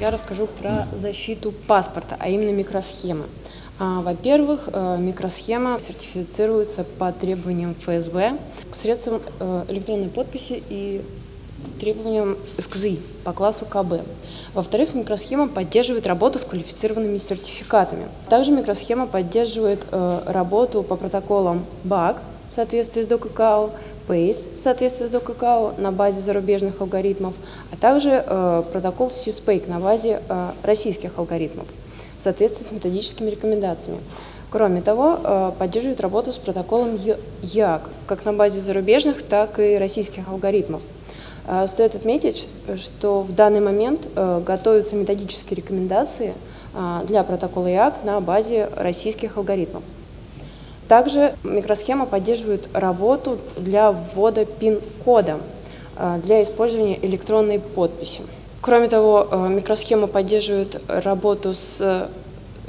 я расскажу про защиту паспорта, а именно микросхемы. Во-первых, микросхема сертифицируется по требованиям ФСБ, средством электронной подписи и требованиям СКЗИ по классу КБ. Во-вторых, микросхема поддерживает работу с квалифицированными сертификатами. Также микросхема поддерживает работу по протоколам BAC в соответствии с ДОК и КАО, PACE в соответствии с ДОК и КАО на базе зарубежных алгоритмов, а также протокол CSPAKE на базе российских алгоритмов в соответствии с методическими рекомендациями. Кроме того, поддерживает работу с протоколом ЯК, как на базе зарубежных, так и российских алгоритмов. Стоит отметить, что в данный момент готовятся методические рекомендации для протокола ЯК на базе российских алгоритмов. Также микросхема поддерживает работу для ввода пин-кода для использования электронной подписи. Кроме того, микросхема поддерживает работу с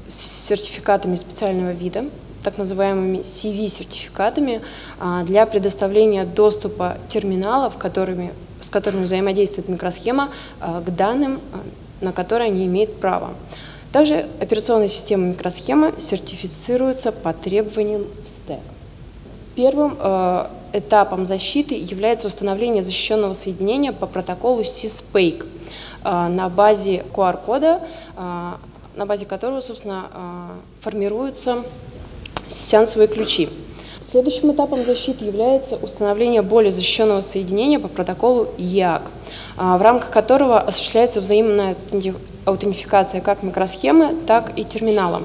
сертификатами специального вида, так называемыми CV-сертификатами, для предоставления доступа терминалов, с которыми взаимодействует микросхема, к данным, на которые они имеют право. Также операционная система микросхемы сертифицируется по требованиям СТЭК. Первым этапом защиты является установление защищенного соединения по протоколу CSPAKE на базе QR-кода, на базе которого, собственно, формируются сеансовые ключи. Следующим этапом защиты является установление более защищенного соединения по протоколу EAC, в рамках которого осуществляется взаимная аутентификация как микросхемы, так и терминала.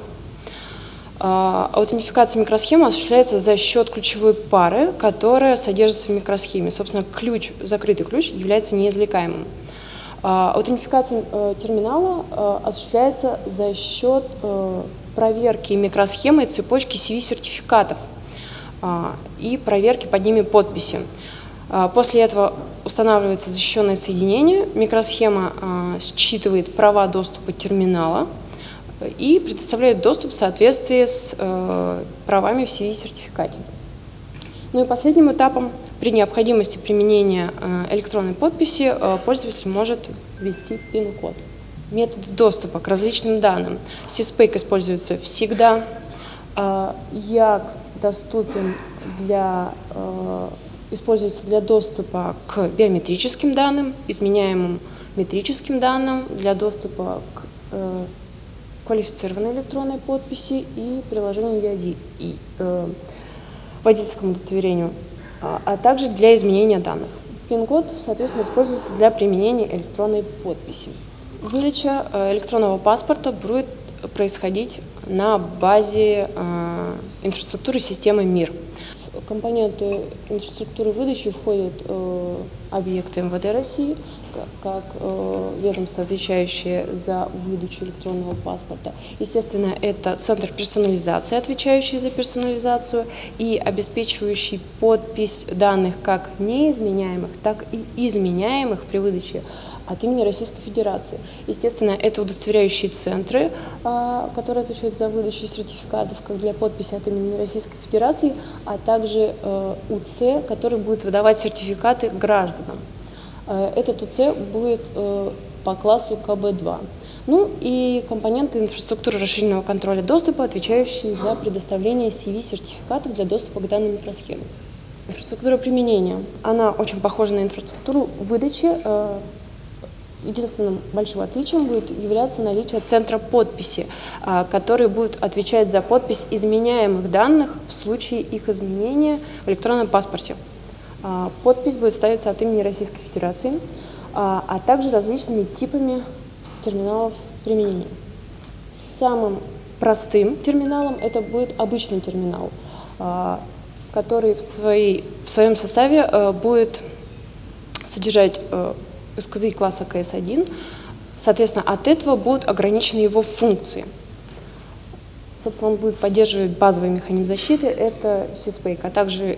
Аутентификация микросхемы осуществляется за счет ключевой пары, которая содержится в микросхеме. Собственно, закрытый ключ является неизвлекаемым. Аутентификация терминала осуществляется за счет проверки микросхемы и цепочки CV-сертификатов и проверки под ними подписи. После этого устанавливается защищенное соединение, микросхема считывает права доступа терминала и предоставляет доступ в соответствии с правами в CV-сертификате. Ну и последним этапом, при необходимости применения электронной подписи, пользователь может ввести пин-код. Методы доступа к различным данным. CSPAKE используется всегда, ЯК доступен используется для доступа к биометрическим данным, изменяемым метрическим данным, для доступа к квалифицированной электронной подписи и приложению EAD, и водительскому удостоверению, а также для изменения данных. Пин-код, соответственно, используется для применения электронной подписи. Выдача электронного паспорта будет происходить на базе инфраструктуры системы МИР. В компоненты инфраструктуры выдачи входят объекты МВД России, как ведомство, отвечающее за выдачу электронного паспорта. Естественно, это центр персонализации, отвечающий за персонализацию и обеспечивающий подпись данных как неизменяемых, так и изменяемых при выдаче от имени Российской Федерации. Естественно, это удостоверяющие центры, которые отвечают за выдачу сертификатов как для подписи от имени Российской Федерации, а также УЦ, который будет выдавать сертификаты гражданам. Этот УЦ будет по классу КБ-2. Ну и компоненты инфраструктуры расширенного контроля доступа, отвечающие за предоставление CV-сертификатов для доступа к данной микросхеме. Инфраструктура применения. Она очень похожа на инфраструктуру выдачи. Единственным большим отличием будет являться наличие центра подписи, который будет отвечать за подпись изменяемых данных в случае их изменения в электронном паспорте. Подпись будет ставиться от имени Российской Федерации, а также различными типами терминалов применения. Самым простым терминалом это будет обычный терминал, который в своем составе будет содержать СКЗИ класса КС-1, соответственно, от этого будут ограничены его функции. Собственно, он будет поддерживать базовый механизм защиты, это CSPAKE, а также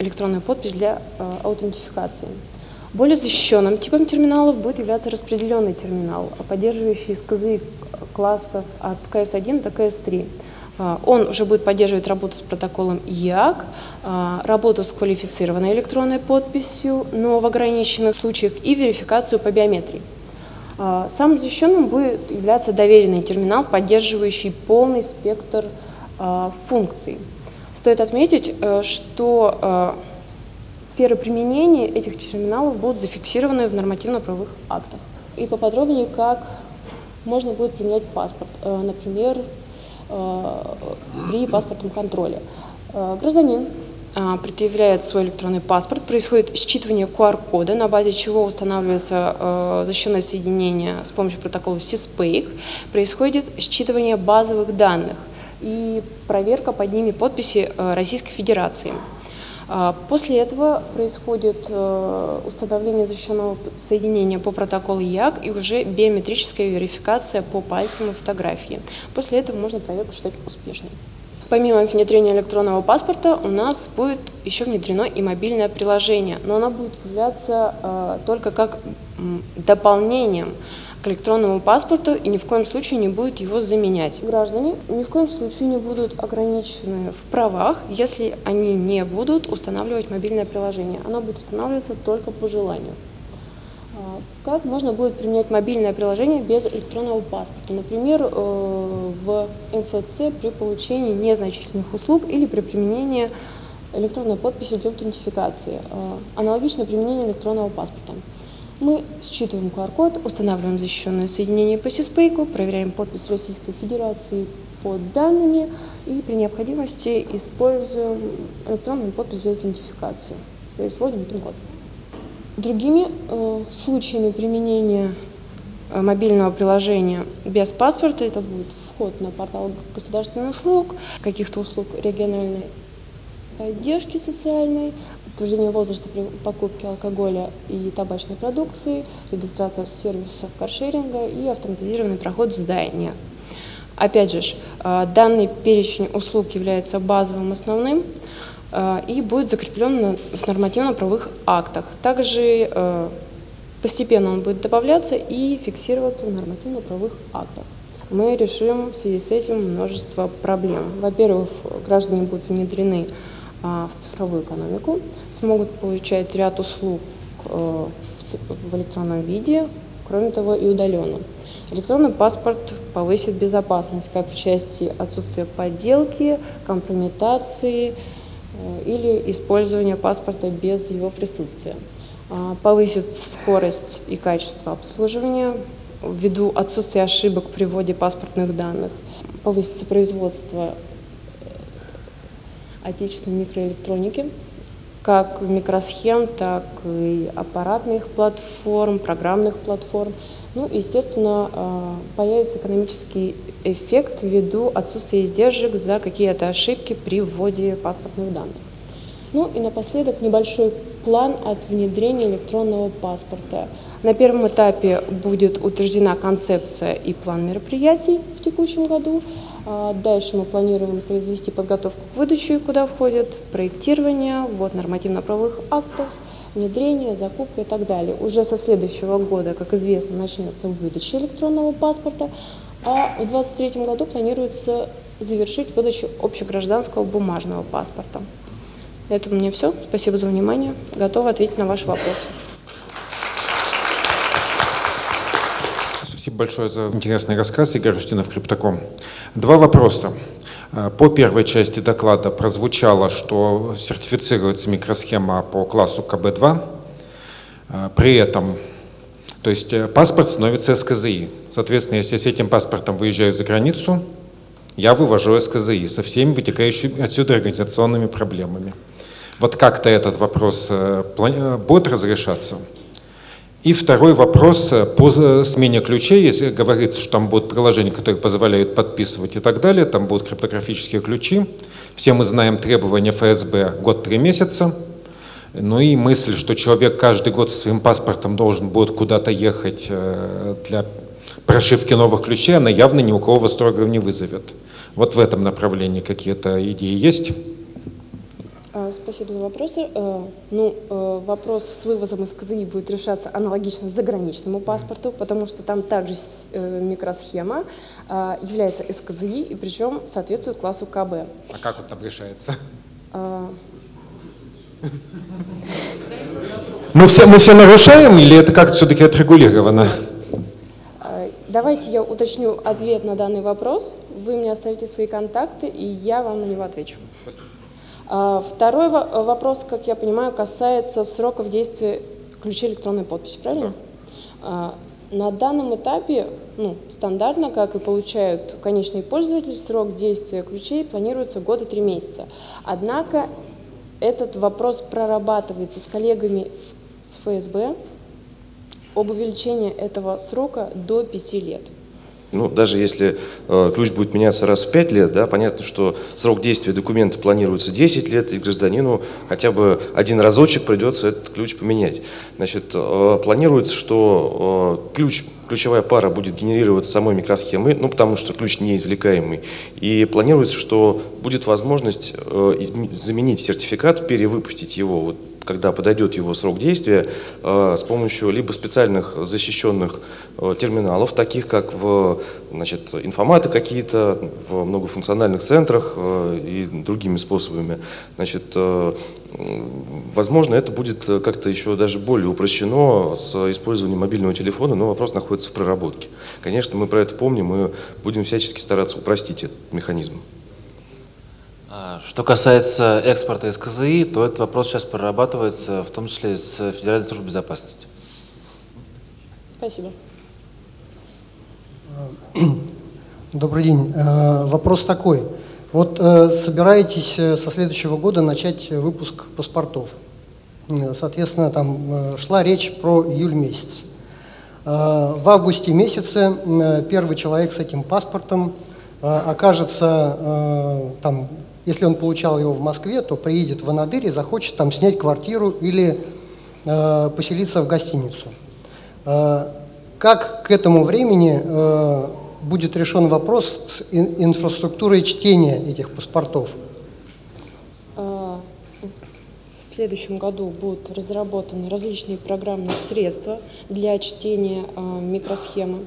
электронная подпись для аутентификации. Более защищенным типом терминалов будет являться распределенный терминал, поддерживающий СКЗИ классов от КС-1 до КС-3. Он уже будет поддерживать работу с протоколом ЯК, работу с квалифицированной электронной подписью, но в ограниченных случаях и верификацию по биометрии. Самым защищенным будет являться доверенный терминал, поддерживающий полный спектр функций. Стоит отметить, что сферы применения этих терминалов будут зафиксированы в нормативно-правовых актах. И поподробнее, как можно будет применять паспорт, например, при паспортном контроле. Гражданин предъявляет свой электронный паспорт, происходит считывание QR-кода, на базе чего устанавливается защищенное соединение с помощью протокола CSPACE, происходит считывание базовых данных и проверка под ними подписи Российской Федерации. После этого происходит установление защищенного соединения по протоколу ЯК и уже биометрическая верификация по пальцам и фотографии. После этого можно проверку считать успешной. Помимо внедрения электронного паспорта у нас будет еще внедрено и мобильное приложение, но оно будет являться только как дополнением к электронному паспорту и ни в коем случае не будет его заменять. Граждане ни в коем случае не будут ограничены в правах, если они не будут устанавливать мобильное приложение. Оно будет устанавливаться только по желанию. Как можно будет применять мобильное приложение без электронного паспорта? Например, в МФЦ при получении незначительных услуг или при применении электронной подписи для аутентификации. Аналогично применение электронного паспорта. Мы считываем QR-код, устанавливаем защищенное соединение по CISPAKE, проверяем подпись Российской Федерации под данными и при необходимости используем электронную подпись для аутентификации, то есть вводим пин-код. Другими случаями применения мобильного приложения без паспорта это будет вход на портал государственных услуг, каких-то услуг региональной поддержки социальной, подтверждение возраста при покупке алкоголя и табачной продукции, регистрация сервисов каршеринга и автоматизированный проход в здание. Опять же, данный перечень услуг является базовым, основным и будет закреплен в нормативно-правовых актах. Также постепенно он будет добавляться и фиксироваться в нормативно-правовых актах. Мы решим в связи с этим множество проблем. Во-первых, граждане будут внедрены в цифровую экономику, смогут получать ряд услуг в электронном виде, кроме того и удаленно. Электронный паспорт повысит безопасность как в части отсутствия подделки, компрометации или использования паспорта без его присутствия. Повысит скорость и качество обслуживания ввиду отсутствия ошибок при вводе паспортных данных. Повысится производство отечественной микроэлектроники, как микросхем, так и аппаратных платформ, программных платформ. Ну, естественно, появится экономический эффект ввиду отсутствия издержек за какие-то ошибки при вводе паспортных данных. Ну и напоследок небольшой план от внедрения электронного паспорта. На первом этапе будет утверждена концепция и план мероприятий в текущем году. Дальше мы планируем произвести подготовку к выдаче, куда входит проектирование, ввод нормативно-правовых актов, внедрение, закупка и так далее. Уже со следующего года, как известно, начнется выдача электронного паспорта, а в 2023 году планируется завершить выдачу общегражданского бумажного паспорта. На этом у меня все. Спасибо за внимание. Готова ответить на ваши вопросы. Спасибо большое за интересный рассказ. Игорь Штинов, Криптоком. Два вопроса. По первой части доклада прозвучало, что сертифицируется микросхема по классу КБ-2. При этом, то есть паспорт становится СКЗИ. Соответственно, если я с этим паспортом выезжаю за границу, я вывожу СКЗИ со всеми вытекающими отсюда организационными проблемами. Вот как-то этот вопрос будет разрешаться? И второй вопрос по смене ключей. Если говорится, что там будут приложения, которые позволяют подписывать и так далее, там будут криптографические ключи. Все мы знаем требования ФСБ год-3 месяца. Ну и мысль, что человек каждый год со своим паспортом должен будет куда-то ехать для прошивки новых ключей, она явно ни у кого восторга не вызовет. Вот в этом направлении какие-то идеи есть? Спасибо за вопросы. Вопрос с вывозом из КЗИ будет решаться аналогично заграничному паспорту, потому что там также микросхема является СКЗИ и причем соответствует классу КБ. А как вот там решается? Мы все нарушаем или это как-то все-таки отрегулировано? Давайте я уточню ответ на данный вопрос. Вы мне оставите свои контакты, и я вам на него отвечу. Второй вопрос, как я понимаю, касается сроков действия ключей электронной подписи, правильно? Да. На данном этапе, стандартно, как и получают конечные пользователи, срок действия ключей планируется года 3 месяца. Однако этот вопрос прорабатывается с коллегами с ФСБ об увеличении этого срока до 5 лет. Даже если ключ будет меняться раз в 5 лет, да, понятно, что срок действия документа планируется 10 лет, и гражданину хотя бы один разочек придется этот ключ поменять. Значит, планируется, что ключевая пара будет генерироваться самой микросхемой, потому что ключ неизвлекаемый, и планируется, что будет возможность заменить сертификат, перевыпустить его, когда подойдет его срок действия, с помощью либо специальных защищенных терминалов, таких как информаты какие-то, в многофункциональных центрах и другими способами. Возможно, это будет как-то еще даже более упрощено с использованием мобильного телефона, но вопрос находится в проработке. Конечно, мы про это помним и будем всячески стараться упростить этот механизм. Что касается экспорта СКЗИ, то этот вопрос сейчас прорабатывается, в том числе с Федеральной службой безопасности. Спасибо. Добрый день. Вопрос такой. Собираетесь со следующего года начать выпуск паспортов. Соответственно, там шла речь про июль месяц. В августе месяце первый человек с этим паспортом окажется там. Если он получал его в Москве, то приедет в Анадырь и захочет там снять квартиру или поселиться в гостиницу. Как к этому времени будет решен вопрос с инфраструктурой чтения этих паспортов? В следующем году будут разработаны различные программные средства для чтения микросхемы.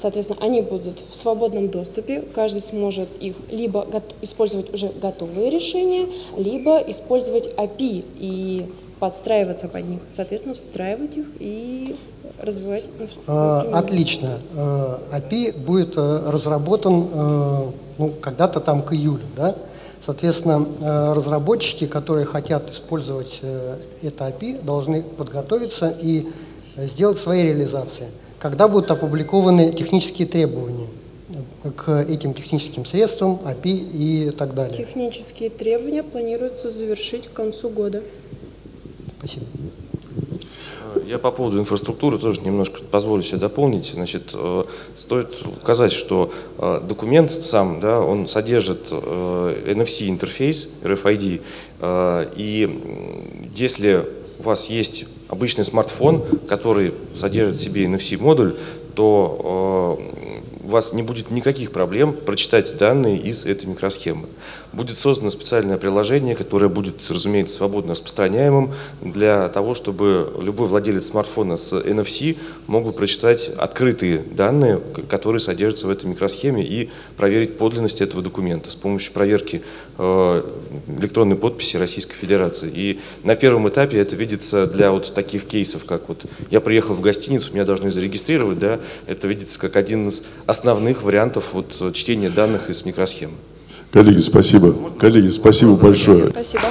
Соответственно, они будут в свободном доступе, каждый сможет их либо использовать уже готовые решения, либо использовать API и подстраиваться под них, соответственно, встраивать их и развивать инфраструктуру. Отлично. API будет разработан когда-то там к июлю, да? Соответственно, разработчики, которые хотят использовать это API, должны подготовиться и сделать свои реализации. Когда будут опубликованы технические требования к этим техническим средствам, API и так далее? Технические требования планируется завершить к концу года. Спасибо. Я по поводу инфраструктуры тоже немножко позволю себе дополнить. Стоит указать, что документ сам, он содержит NFC интерфейс, RFID, и если у вас есть обычный смартфон, который содержит в себе NFC-модуль, то у вас не будет никаких проблем прочитать данные из этой микросхемы. Будет создано специальное приложение, которое будет, разумеется, свободно распространяемым для того, чтобы любой владелец смартфона с NFC мог бы прочитать открытые данные, которые содержатся в этой микросхеме, и проверить подлинность этого документа с помощью проверки электронной подписи Российской Федерации. И на первом этапе это видится для таких кейсов, как я приехал в гостиницу, меня должны зарегистрировать, да, это видится как один из основных вариантов чтения данных из микросхемы. Коллеги, спасибо. Коллеги, спасибо большое. Спасибо.